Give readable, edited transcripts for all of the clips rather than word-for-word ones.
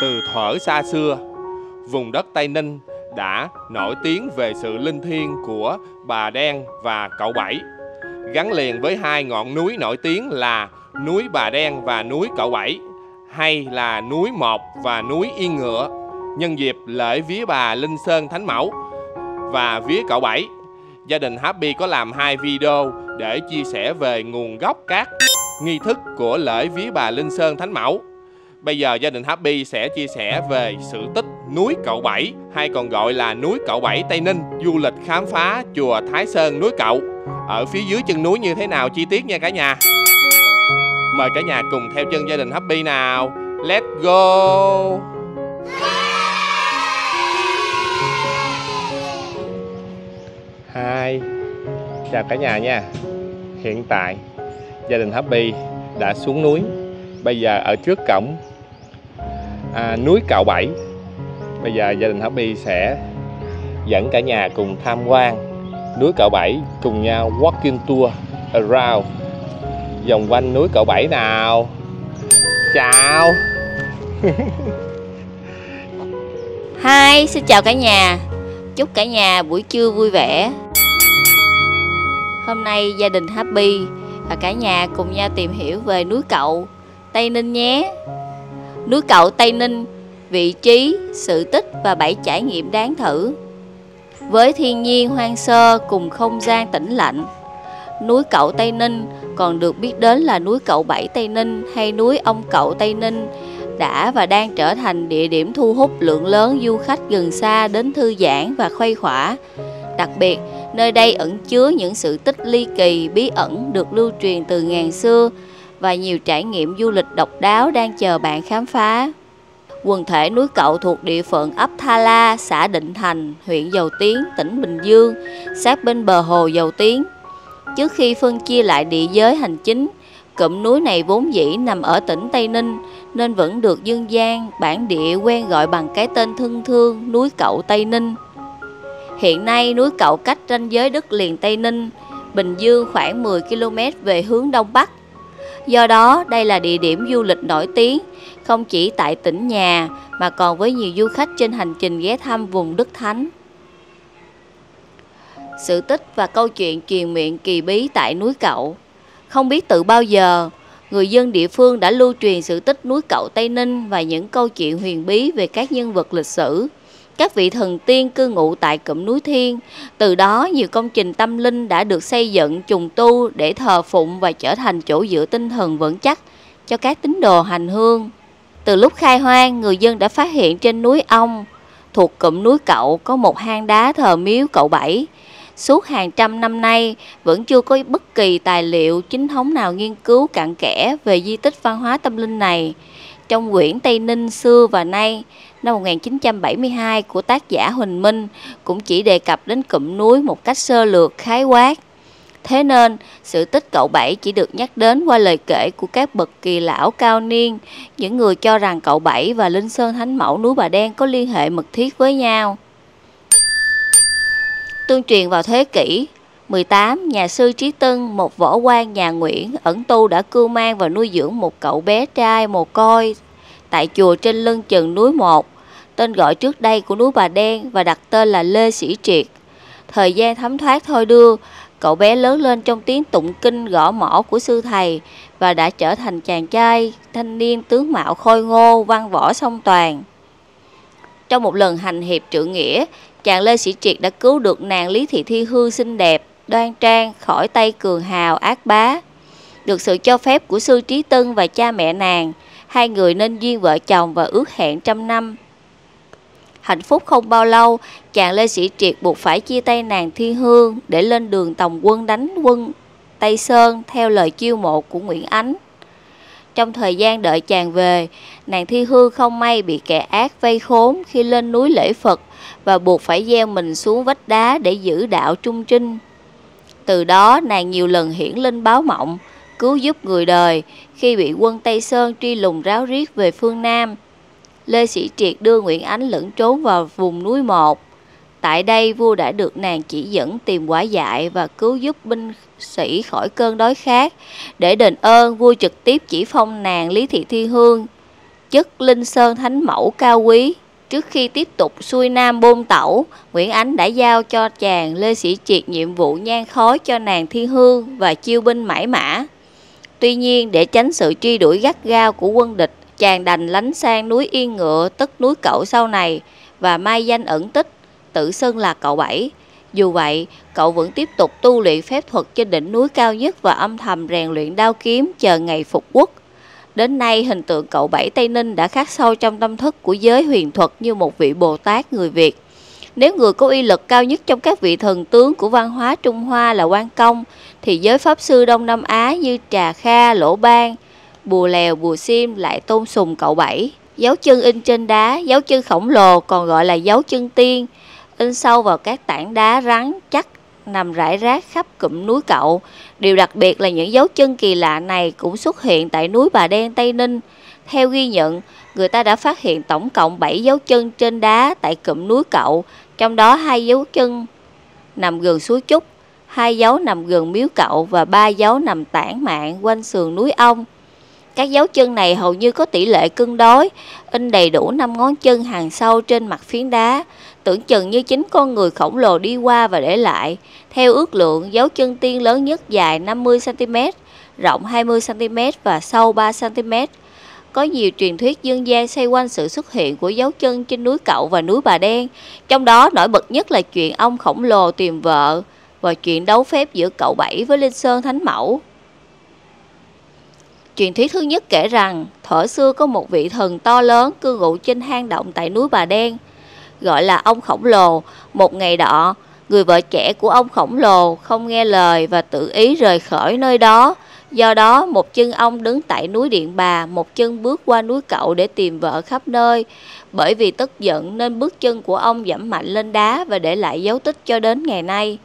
Từ thuở xa xưa, vùng đất Tây Ninh đã nổi tiếng về sự linh thiêng của Bà Đen và Cậu Bảy, gắn liền với hai ngọn núi nổi tiếng là núi Bà Đen và núi Cậu Bảy, hay là núi Một và núi Yên Ngựa. Nhân dịp lễ vía bà Linh Sơn Thánh Mẫu và vía Cậu Bảy, gia đình Happy có làm hai video để chia sẻ về nguồn gốc các nghi thức của lễ vía bà Linh Sơn Thánh Mẫu. Bây giờ gia đình Happy sẽ chia sẻ về sự tích núi Cậu Bảy, hay còn gọi là núi Cậu Bảy Tây Ninh, du lịch khám phá chùa Thái Sơn núi Cậu ở phía dưới chân núi như thế nào chi tiết nha cả nhà. Mời cả nhà cùng theo chân gia đình Happy nào. Let's go. Hi, chào cả nhà nha. Hiện tại gia đình Happy đã xuống núi. Bây giờ ở trước cổng núi Cậu Bảy. Bây giờ gia đình Happy sẽ dẫn cả nhà cùng tham quan núi Cậu Bảy, cùng nhau walking tour around, vòng quanh núi Cậu Bảy nào. Chào. Hi, xin chào cả nhà. Chúc cả nhà buổi trưa vui vẻ. Hôm nay gia đình Happy và cả nhà cùng nhau tìm hiểu về núi Cậu Tây Ninh nhé. Núi Cậu Tây Ninh, vị trí, sự tích và 7 trải nghiệm đáng thử. Với thiên nhiên hoang sơ cùng không gian tĩnh lặng, núi Cậu Tây Ninh còn được biết đến là núi Cậu Bảy Tây Ninh hay núi Ông Cậu Tây Ninh đã và đang trở thành địa điểm thu hút lượng lớn du khách gần xa đến thư giãn và khuây khỏa. Đặc biệt, nơi đây ẩn chứa những sự tích ly kỳ bí ẩn được lưu truyền từ ngàn xưa và nhiều trải nghiệm du lịch độc đáo đang chờ bạn khám phá. Quần thể núi Cậu thuộc địa phận ấp Tha La, xã Định Thành, huyện Dầu Tiếng, tỉnh Bình Dương, sát bên bờ hồ Dầu Tiếng. Trước khi phân chia lại địa giới hành chính, cụm núi này vốn dĩ nằm ở tỉnh Tây Ninh nên vẫn được dân gian bản địa quen gọi bằng cái tên thân thương núi Cậu Tây Ninh. Hiện nay núi Cậu cách ranh giới đất liền Tây Ninh, Bình Dương khoảng 10 km về hướng Đông Bắc. Do đó, đây là địa điểm du lịch nổi tiếng, không chỉ tại tỉnh nhà mà còn với nhiều du khách trên hành trình ghé thăm vùng Đức Thánh. Sự tích và câu chuyện truyền miệng kỳ bí tại núi Cậu. Không biết từ bao giờ, người dân địa phương đã lưu truyền sự tích núi Cậu Tây Ninh và những câu chuyện huyền bí về các nhân vật lịch sử, các vị thần tiên cư ngụ tại cụm núi Thiên. Từ đó, nhiều công trình tâm linh đã được xây dựng, trùng tu để thờ phụng và trở thành chỗ dựa tinh thần vững chắc cho các tín đồ hành hương. Từ lúc khai hoang, người dân đã phát hiện trên núi Ông thuộc cụm núi Cậu có một hang đá thờ miếu Cậu Bảy. Suốt hàng trăm năm nay, vẫn chưa có bất kỳ tài liệu chính thống nào nghiên cứu cặn kẽ về di tích văn hóa tâm linh này. Trong quyển Tây Ninh xưa và nay, năm 1972 của tác giả Huỳnh Minh cũng chỉ đề cập đến cụm núi một cách sơ lược khái quát. Thế nên, sự tích Cậu Bảy chỉ được nhắc đến qua lời kể của các bậc kỳ lão cao niên, những người cho rằng Cậu Bảy và Linh Sơn Thánh Mẫu núi Bà Đen có liên hệ mật thiết với nhau. Tương truyền vào thế kỷ 18, nhà sư Trí Tân, một võ quan nhà Nguyễn ẩn tu đã cưu mang và nuôi dưỡng một cậu bé trai mồ côi tại chùa trên lưng chừng núi Một, tên gọi trước đây của núi Bà Đen, và đặt tên là Lê Sĩ Triệt. Thời gian thấm thoát thôi đưa, cậu bé lớn lên trong tiếng tụng kinh gõ mõ của sư thầy và đã trở thành chàng trai thanh niên tướng mạo khôi ngô, văn võ song toàn. Trong một lần hành hiệp trượng nghĩa, chàng Lê Sĩ Triệt đã cứu được nàng Lý Thị Thi Hương xinh đẹp, đoan trang khỏi tay cường hào ác bá. Được sự cho phép của sư Trí Tân và cha mẹ nàng, hai người nên duyên vợ chồng và ước hẹn trăm năm. Hạnh phúc không bao lâu, chàng Lê Sĩ Triệt buộc phải chia tay nàng Thi Hương để lên đường tòng quân đánh quân Tây Sơn theo lời chiêu mộ của Nguyễn Ánh. Trong thời gian đợi chàng về, nàng Thi Hương không may bị kẻ ác vây khốn khi lên núi lễ Phật và buộc phải gieo mình xuống vách đá để giữ đạo trung trinh. Từ đó, nàng nhiều lần hiển linh báo mộng, cứu giúp người đời khi bị quân Tây Sơn truy lùng ráo riết về phương Nam. Lê Sĩ Triệt đưa Nguyễn Ánh lẫn trốn vào vùng núi Một. Tại đây, vua đã được nàng chỉ dẫn tìm quả dại và cứu giúp binh sĩ khỏi cơn đói khát. Để đền ơn, vua trực tiếp chỉ phong nàng Lý Thị Thi Hương chất Linh Sơn Thánh Mẫu cao quý. Trước khi tiếp tục xuôi nam bôn tẩu, Nguyễn Ánh đã giao cho chàng Lê Sĩ Triệt nhiệm vụ nhan khói cho nàng Thiên Hương và chiêu binh Mãi Mã. Tuy nhiên, để tránh sự truy đuổi gắt gao của quân địch, chàng đành lánh sang núi Yên Ngựa, tức núi Cậu sau này, và mai danh ẩn tích, tự xưng là Cậu Bảy. Dù vậy, cậu vẫn tiếp tục tu luyện phép thuật trên đỉnh núi cao nhất và âm thầm rèn luyện đao kiếm chờ ngày phục quốc. Đến nay, hình tượng Cậu Bảy Tây Ninh đã khắc sâu trong tâm thức của giới huyền thuật như một vị Bồ Tát người Việt. Nếu người có uy lực cao nhất trong các vị thần tướng của văn hóa Trung Hoa là Quan Công, thì giới pháp sư Đông Nam Á như Trà Kha, Lỗ Ban, Bùa Lèo, Bùa Xiêm lại tôn sùng Cậu Bảy. Dấu chân in trên đá, dấu chân khổng lồ còn gọi là dấu chân tiên, in sâu vào các tảng đá rắn chắc nằm rải rác khắp cụm núi Cậu. Điều đặc biệt là những dấu chân kỳ lạ này cũng xuất hiện tại núi Bà Đen, Tây Ninh. Theo ghi nhận, người ta đã phát hiện tổng cộng 7 dấu chân trên đá tại cụm núi Cậu, trong đó 2 dấu chân nằm gần suối Trúc, 2 dấu nằm gần miếu Cậu và 3 dấu nằm tản mạn quanh sườn núi Ông. Các dấu chân này hầu như có tỷ lệ cân đối, in đầy đủ 5 ngón chân hàng sâu trên mặt phiến đá, tưởng chừng như chính con người khổng lồ đi qua và để lại. Theo ước lượng, dấu chân tiên lớn nhất dài 50 cm, rộng 20 cm và sâu 3 cm. Có nhiều truyền thuyết dân gian xoay quanh sự xuất hiện của dấu chân trên núi Cậu và núi Bà Đen, trong đó nổi bật nhất là chuyện ông khổng lồ tìm vợ và chuyện đấu phép giữa Cậu Bảy với Linh Sơn Thánh Mẫu. Truyền thuyết thứ nhất kể rằng, thuở xưa có một vị thần to lớn cư ngụ trên hang động tại núi Bà Đen, gọi là ông khổng lồ. Một ngày đó, người vợ trẻ của ông khổng lồ không nghe lời và tự ý rời khỏi nơi đó. Do đó, một chân ông đứng tại núi Điện Bà, một chân bước qua núi Cậu để tìm vợ khắp nơi. Bởi vì tức giận nên bước chân của ông giẫm mạnh lên đá và để lại dấu tích cho đến ngày nay.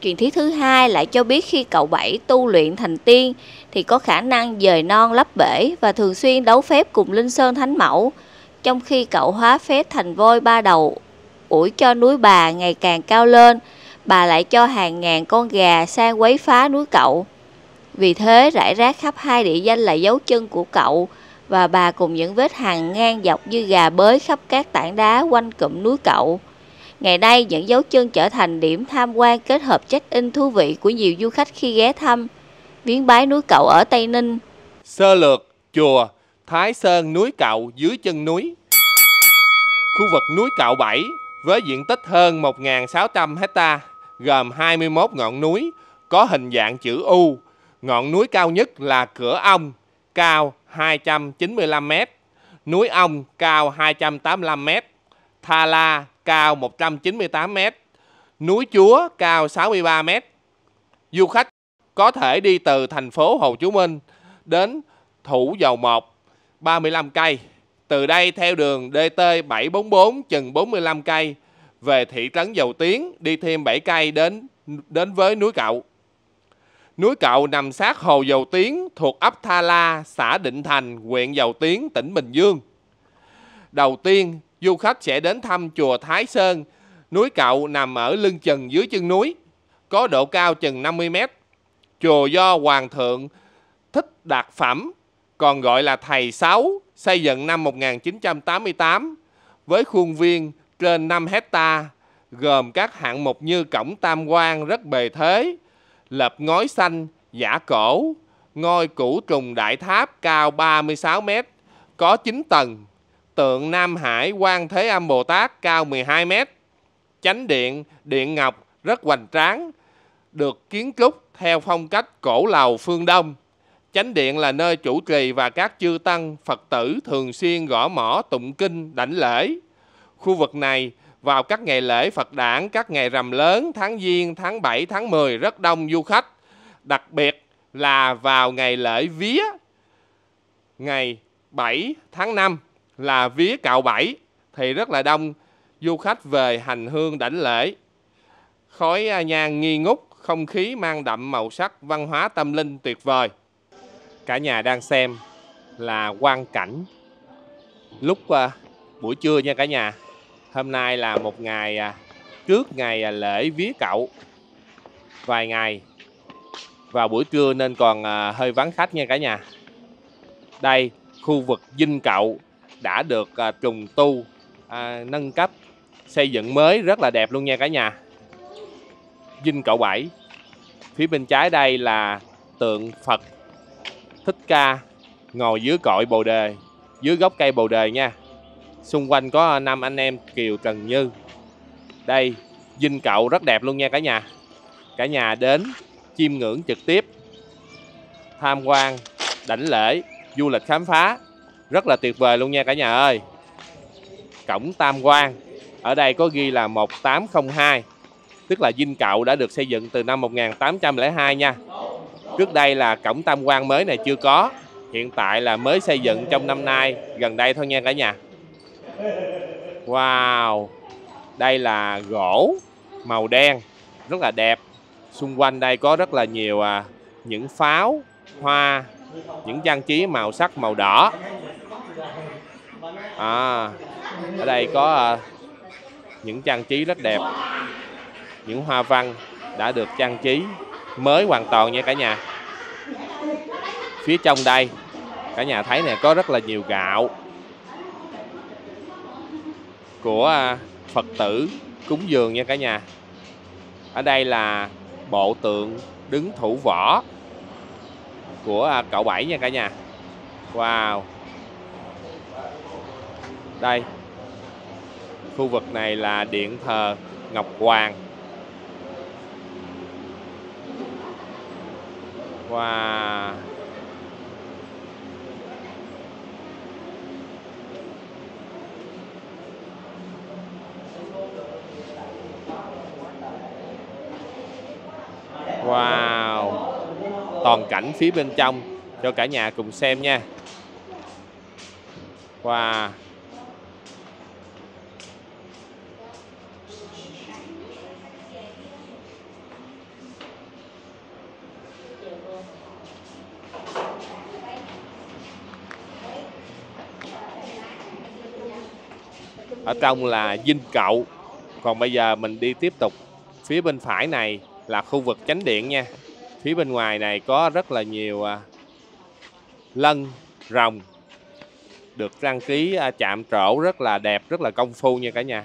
Truyền thuyết thứ hai lại cho biết khi Cậu Bảy tu luyện thành tiên thì có khả năng dời non lấp bể và thường xuyên đấu phép cùng Linh Sơn Thánh Mẫu. Trong khi cậu hóa phép thành voi ba đầu ủi cho núi Bà ngày càng cao lên, bà lại cho hàng ngàn con gà sang quấy phá núi Cậu. Vì thế rải rác khắp hai địa danh là dấu chân của cậu và bà cùng những vết hằn ngang dọc như gà bới khắp các tảng đá quanh cụm núi Cậu. Ngày nay, những dấu chân trở thành điểm tham quan kết hợp check-in thú vị của nhiều du khách khi ghé thăm viếng bái núi Cậu ở Tây Ninh. Sơ lược chùa Thái Sơn núi Cậu dưới chân núi. Khu vực núi Cậu Bảy với diện tích hơn 1.600 hectare, gồm 21 ngọn núi có hình dạng chữ U. Ngọn núi cao nhất là Cửa Ông, cao 295 m, núi Ông cao 285 m, Tha La cao 198 m, núi Chúa cao 63 m. Du khách có thể đi từ thành phố Hồ Chí Minh đến Thủ Dầu Một 35 cây, từ đây theo đường DT 744 chừng 45 cây, về thị trấn Dầu Tiếng đi thêm 7 cây đến với núi Cậu. Núi Cậu nằm sát hồ Dầu Tiếng thuộc ấp Tha La, xã Định Thành, huyện Dầu Tiếng, tỉnh Bình Dương. Đầu tiên, du khách sẽ đến thăm chùa Thái Sơn. Núi Cậu nằm ở lưng chừng dưới chân núi, có độ cao chừng 50 m. Chùa do Hoàng thượng Thích Đạt Phẩm, còn gọi là Thầy Sáu, xây dựng năm 1988 với khuôn viên trên 5 hectare, gồm các hạng mục như cổng tam quan rất bề thế, lợp ngói xanh, giả cổ, ngôi củ trùng đại tháp cao 36 m, có 9 tầng, tượng Nam Hải Quan Thế Âm Bồ Tát cao 12 m, chánh điện, điện ngọc rất hoành tráng, được kiến trúc theo phong cách cổ lầu phương Đông. Chánh điện là nơi chủ trì và các chư tăng, Phật tử thường xuyên gõ mõ tụng kinh, đảnh lễ. Khu vực này vào các ngày lễ Phật đản, các ngày rằm lớn, tháng Giêng, tháng 7, tháng 10 rất đông du khách. Đặc biệt là vào ngày lễ vía, ngày 7 tháng 5 là vía Cậu Bảy thì rất là đông du khách về hành hương đảnh lễ. Khói nhang nghi ngút, không khí mang đậm màu sắc văn hóa tâm linh tuyệt vời. Cả nhà đang xem là quang cảnh lúc buổi trưa nha cả nhà. Hôm nay là một ngày trước ngày lễ vía Cậu vài ngày vào buổi trưa nên còn hơi vắng khách nha cả nhà. Đây, khu vực Dinh Cậu đã được trùng tu, nâng cấp, xây dựng mới rất là đẹp luôn nha cả nhà. Dinh Cậu 7. Phía bên trái đây là tượng Phật Thích Ca ngồi dưới cội bồ đề, dưới gốc cây bồ đề nha. Xung quanh có 5 anh em Kiều Trần Như. Đây, Dinh Cậu rất đẹp luôn nha cả nhà. Cả nhà đến chiêm ngưỡng trực tiếp, tham quan, đảnh lễ, du lịch khám phá rất là tuyệt vời luôn nha cả nhà ơi. Cổng Tam Quan ở đây có ghi là 1802, tức là Dinh Cậu đã được xây dựng từ năm 1802 nha. Trước đây là cổng Tam Quan mới này chưa có, hiện tại là mới xây dựng trong năm nay gần đây thôi nha cả nhà. Wow, đây là gỗ màu đen rất là đẹp. Xung quanh đây có rất là nhiều những pháo, hoa, những trang trí màu sắc màu đỏ. Ở đây có những trang trí rất đẹp, những hoa văn đã được trang trí mới hoàn toàn nha cả nhà. Phía trong đây cả nhà thấy nè, có rất là nhiều gạo của Phật tử cúng dường nha cả nhà. Ở đây là bộ tượng đứng thủ võ của cậu Bảy nha cả nhà. Wow, đây khu vực này là điện thờ Ngọc Hoàng. Wow, wow, toàn cảnh phía bên trong cho cả nhà cùng xem nha. Wow, ở trong là Dinh Cậu. Còn bây giờ mình đi tiếp tục, phía bên phải này là khu vực chánh điện nha. Phía bên ngoài này có rất là nhiều lân, rồng được trang trí chạm trổ rất là đẹp, rất là công phu nha cả nhà.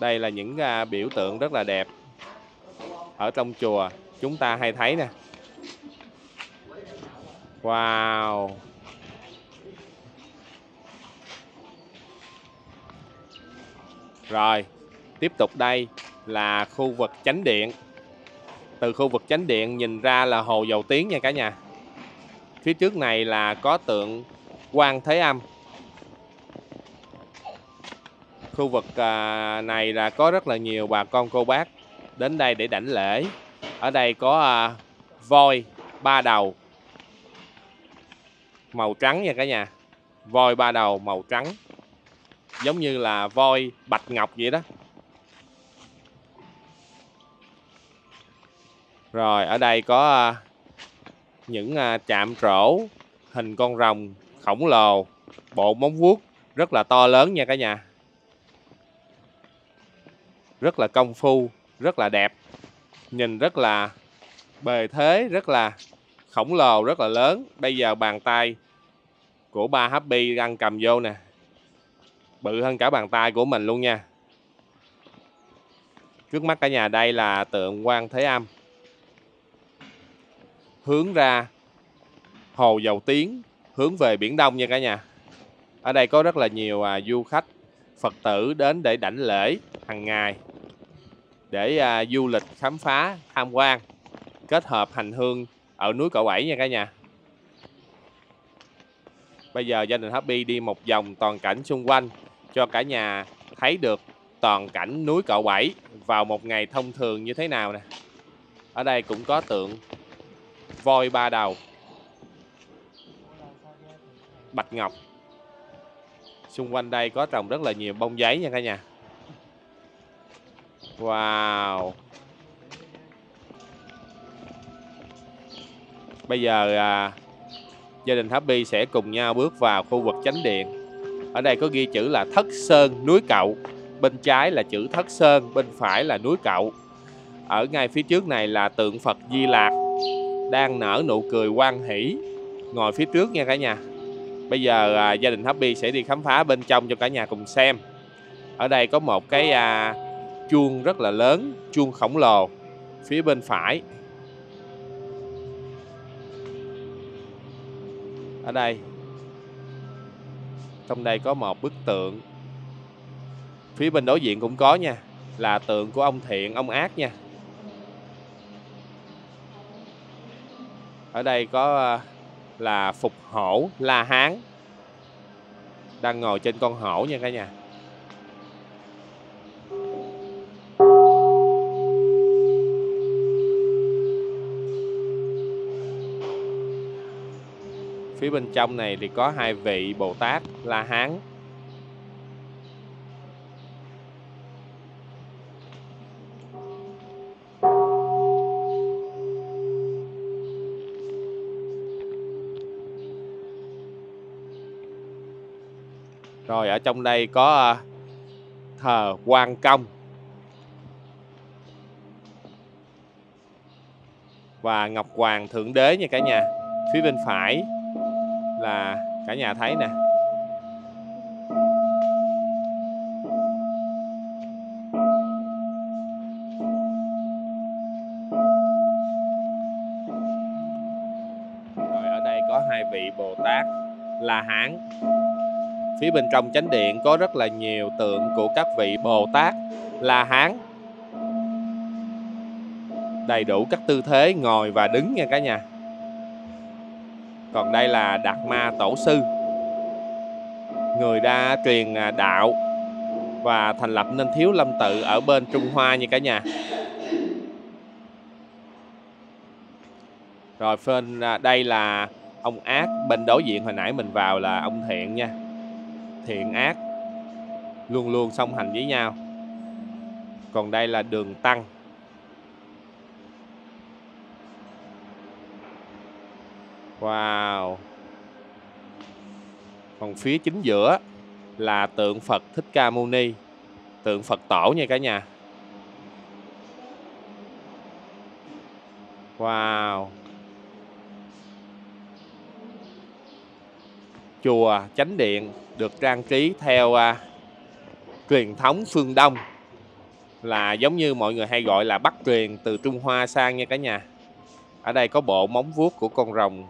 Đây là những biểu tượng rất là đẹp ở trong chùa chúng ta hay thấy nè. Wow, rồi tiếp tục đây là khu vực chánh điện. Từ khu vực chánh điện nhìn ra là hồ Dầu Tiếng nha cả nhà. Phía trước này là có tượng Quan Thế Âm. Khu vực này là có rất là nhiều bà con cô bác đến đây để đảnh lễ. Ở đây có voi ba đầu màu trắng nha cả nhà. Voi ba đầu màu trắng giống như là voi bạch ngọc vậy đó. Rồi ở đây có những chạm trổ hình con rồng khổng lồ, bộ móng vuốt rất là to lớn nha cả nhà. Rất là công phu, rất là đẹp. Nhìn rất là bề thế, rất là khổng lồ, rất là lớn. Bây giờ bàn tay của ba Happy đang cầm vô nè, bự hơn cả bàn tay của mình luôn nha. Trước mắt cả nhà đây là tượng Quan Thế Âm. Hướng ra hồ Dầu Tiếng, hướng về Biển Đông nha cả nhà. Ở đây có rất là nhiều du khách Phật tử đến để đảnh lễ hàng ngày, để du lịch khám phá, tham quan, kết hợp hành hương ở núi Cậu Bảy nha cả nhà. Bây giờ gia đình Happy đi một vòng toàn cảnh xung quanh cho cả nhà thấy được toàn cảnh núi Cậu Bảy vào một ngày thông thường như thế nào nè. Ở đây cũng có tượng voi ba đầu bạch ngọc. Xung quanh đây có trồng rất là nhiều bông giấy nha cả nhà. Wow, bây giờ gia đình Happy sẽ cùng nhau bước vào khu vực chánh điện. Ở đây có ghi chữ là Thất Sơn núi Cậu. Bên trái là chữ Thất Sơn, bên phải là núi Cậu. Ở ngay phía trước này là tượng Phật Di Lạc đang nở nụ cười hoan hỷ ngồi phía trước nha cả nhà. Bây giờ gia đình Happy sẽ đi khám phá bên trong cho cả nhà cùng xem. Ở đây có một cái chuông rất là lớn, chuông khổng lồ phía bên phải. Ở đây, trong đây có một bức tượng. Phía bên đối diện cũng có nha, là tượng của ông thiện, ông ác nha. Ở đây có là Phục Hổ La Hán đang ngồi trên con hổ nha cả nhà. Phía bên trong này thì có hai vị Bồ Tát La Hán. Rồi ở trong đây có thờ Quan Công và Ngọc Hoàng Thượng Đế nha cả nhà. Phía bên phải là cả nhà thấy nè, rồi ở đây có hai vị Bồ Tát La Hán. Phía bên trong chánh điện có rất là nhiều tượng của các vị Bồ Tát La Hán, đầy đủ các tư thế ngồi và đứng nha cả nhà. Còn đây là Đạt Ma Tổ Sư, người đã truyền đạo và thành lập nên Thiếu Lâm Tự ở bên Trung Hoa như cả nhà. Rồi bên đây là ông ác, bên đối diện hồi nãy mình vào là ông thiện nha. Thiện ác luôn luôn song hành với nhau. Còn đây là Đường Tăng. Wow. Còn phía chính giữa là tượng Phật Thích Ca Mâu Ni, tượng Phật Tổ nha cả nhà. Wow. Chùa chánh điện được trang trí theo truyền thống phương Đông, là giống như mọi người hay gọi là Bắc truyền từ Trung Hoa sang nha cả nhà. Ở đây có bộ móng vuốt của con rồng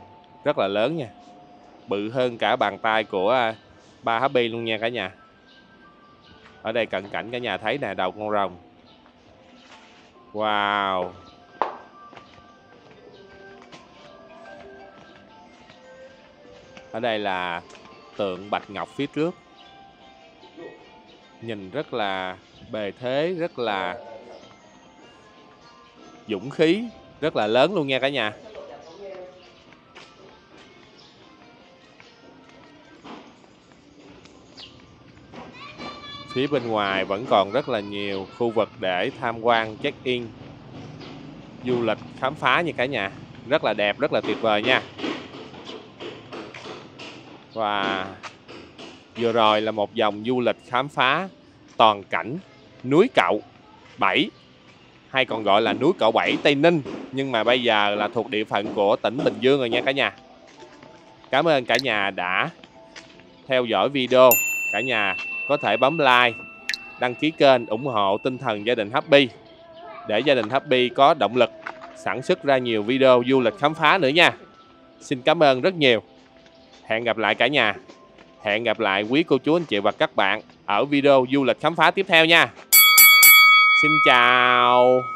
rất là lớn nha, bự hơn cả bàn tay của ba Happy luôn nha cả nhà. Ở đây cận cảnh cả nhà thấy nè, đầu con rồng. Wow. Ở đây là tượng bạch ngọc phía trước, nhìn rất là bề thế, rất là dũng khí, rất là lớn luôn nha cả nhà. Phía bên ngoài vẫn còn rất là nhiều khu vực để tham quan, check in, du lịch, khám phá nha cả nhà. Rất là đẹp, rất là tuyệt vời nha. Và vừa rồi là một vòng du lịch khám phá toàn cảnh núi Cậu Bảy, hay còn gọi là núi Cậu Bảy Tây Ninh, nhưng mà bây giờ là thuộc địa phận của tỉnh Bình Dương rồi nha cả nhà. Cảm ơn cả nhà đã theo dõi video. Cả nhà có thể bấm like, đăng ký kênh, ủng hộ tinh thần gia đình Happy, để gia đình Happy có động lực sản xuất ra nhiều video du lịch khám phá nữa nha. Xin cảm ơn rất nhiều. Hẹn gặp lại cả nhà. Hẹn gặp lại quý cô chú anh chị và các bạn ở video du lịch khám phá tiếp theo nha. Xin chào.